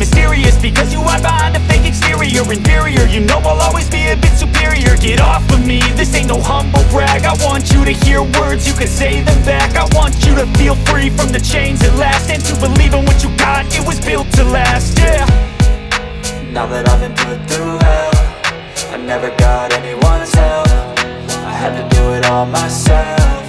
Mysterious, because you hide behind a fake exterior. Inferior, you know I'll always be a bit superior. Get off of me, this ain't no humble brag. I want you to hear words, you can say them back. I want you to feel free from the chains at last, and to believe in what you got, it was built to last, yeah. Now that I've been put through hell, I never got anyone's help. I had to do it all myself.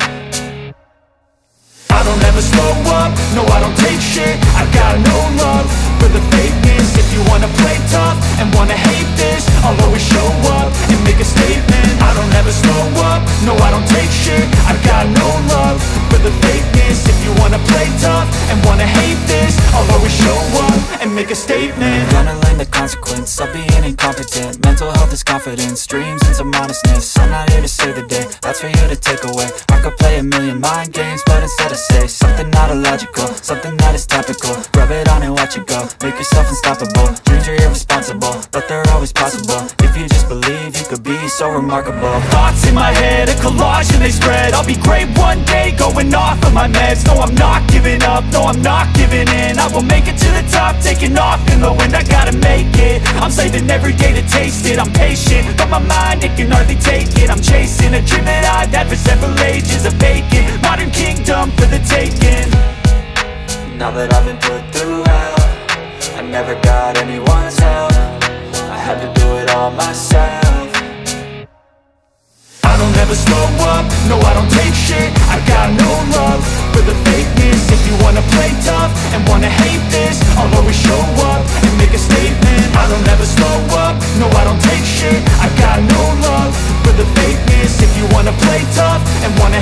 I don't ever slow up, no I don't take shit. I got no love for the fakeness. If you wanna play tough and wanna hate this, I'll always show up and make a statement. I don't ever slow up, no I don't take shit. I got no love for the fakeness. If you wanna play tough and wanna hate this, I'll always show up and make a statement. The consequence of being incompetent. Mental health is confidence, dreams and some modestness. I'm not here to save the day, that's for you to take away. I could play a million mind games, but instead I say something not illogical, something that is topical. Rub it on and watch it go, make yourself unstoppable. Dreams are irresponsible, but they're always possible. If you just believe, you could be so remarkable. Thoughts in my head, a collage and they spread. I'll be great one day, going off of my meds. No, I'm not giving up, no, I'm not giving in. I will make it to the top, taking off in the wind. I gotta make it, I'm saving every day to taste it. I'm patient, but my mind, it can hardly take it. I'm chasing a dream that I've had for several ages, a vacant modern kingdom for the taking. Now that I've been put through hell, I never got anyone's help. I had to do it all myself. I don't ever slow up, no I don't take shit. I got no love for the fakeness. If you wanna play tough and wanna hate this, I'll always show up and make a statement. I don't ever slow up, no I don't take shit. I got no love for the fakeness. If you wanna play tough and wanna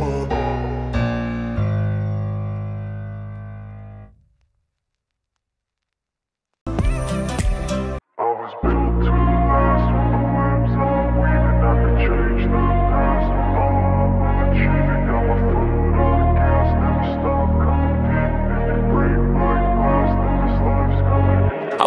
up. I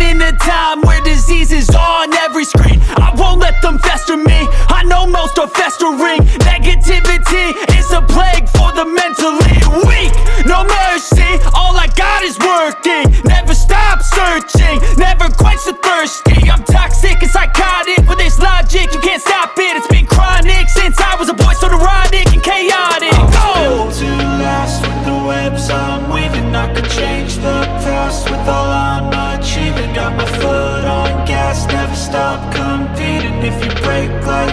in a time where disease is on every screen. I won't let them fester me, I know most are festering. Negativity is a plague for the mentally weak. No mercy, all I got is working. Never stop searching, never quench the thirsty. I'm toxic and psychotic, with this logic you can't stop it. It's been chronic since I was a boy, so neurotic and chaotic. I was built to last with the webs I'm weaving. I could change the past with all I'm achieving. Got my foot on gas, never stop competing. If you break like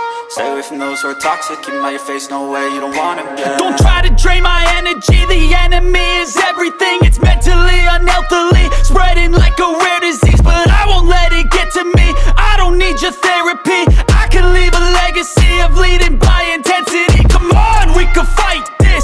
Stay away from those who are toxic, keep them out your face, no way, you don't want them, yeah. Don't try to drain my energy, the enemy is everything. It's mentally, unhealthily, spreading like a rare disease. But I won't let it get to me, I don't need your therapy. I can leave a legacy of leading by intensity. Come on, we can fight this.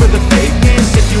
for the fakeness. If you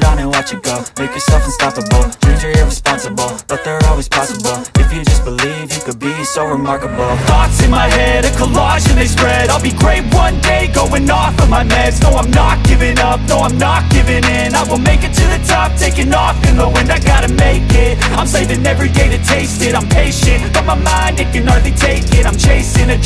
on and watch it go, make yourself unstoppable. Dreams are irresponsible, but they're always possible. If you just believe, you could be so remarkable. Thoughts in my head, a collage and they spread. I'll be great one day, going off of my meds. No, I'm not giving up, no, I'm not giving in. I will make it to the top, taking off in the wind. I gotta make it, I'm saving every day to taste it. I'm patient, but my mind, it can hardly take it. I'm chasing a